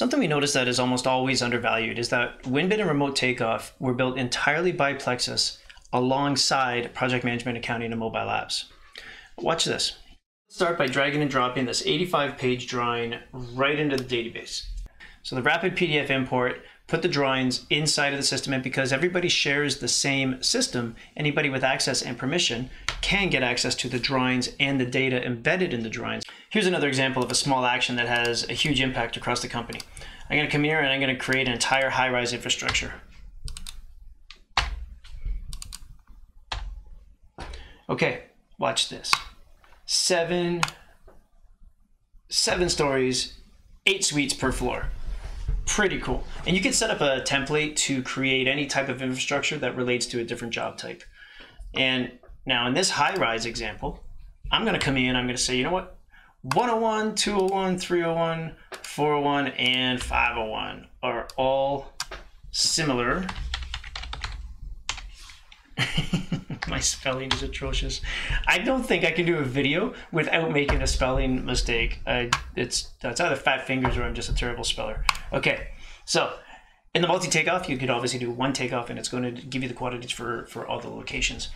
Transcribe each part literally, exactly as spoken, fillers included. Something we noticed that is almost always undervalued is that WinBid and Remote Takeoff were built entirely by Plexxis alongside project management, accounting, and mobile apps. Watch this. Let's start by dragging and dropping this eighty-five page drawing right into the database. So the rapid P D F import, put the drawings inside of the system, and because everybody shares the same system, anybody with access and permission can get access to the drawings and the data embedded in the drawings. Here's another example of a small action that has a huge impact across the company. I'm going to come here and I'm going to create an entire high-rise infrastructure. Okay, watch this. Seven, seven stories, eight suites per floor. Pretty cool. And you can set up a template to create any type of infrastructure that relates to a different job type. And now in this high-rise example, I'm going to come in, I'm going to say, you know what, one oh one, two oh one, three oh one, four oh one, and five oh one are all similar. My spelling is atrocious. I don't think I can do a video without making a spelling mistake. I, it's, it's either fat fingers or I'm just a terrible speller. Okay, so in the multi-takeoff, you could obviously do one takeoff and it's going to give you the quantities for, for all the locations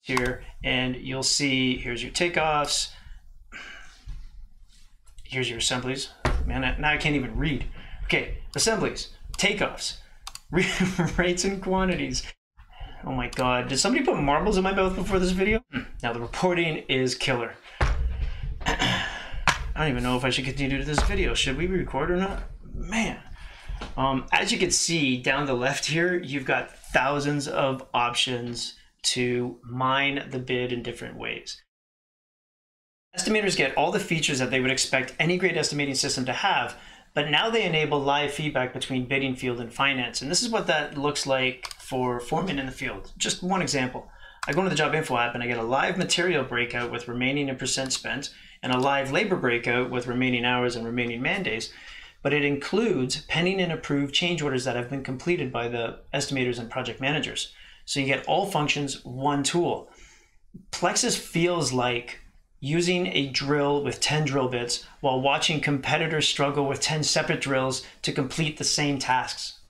here. And you'll see, here's your takeoffs. Here's your assemblies. Man, I, now I can't even read. Okay, assemblies, takeoffs, rates and quantities. Oh my God, did somebody put marbles in my mouth before this video? Now the reporting is killer. I don't even know if I should continue to this video. Should we record or not? Man. Um, as you can see down the left here, you've got thousands of options to mine the bid in different ways. Estimators get all the features that they would expect any great estimating system to have, but now they enable live feedback between bidding field and finance. And this is what that looks like for foremen in the field. Just one example. I go into the job info app and I get a live material breakout with remaining and percent spent and a live labor breakout with remaining hours and remaining man days, but it includes pending and approved change orders that have been completed by the estimators and project managers. So you get all functions, one tool. Plexxis feels like using a drill with ten drill bits while watching competitors struggle with ten separate drills to complete the same tasks.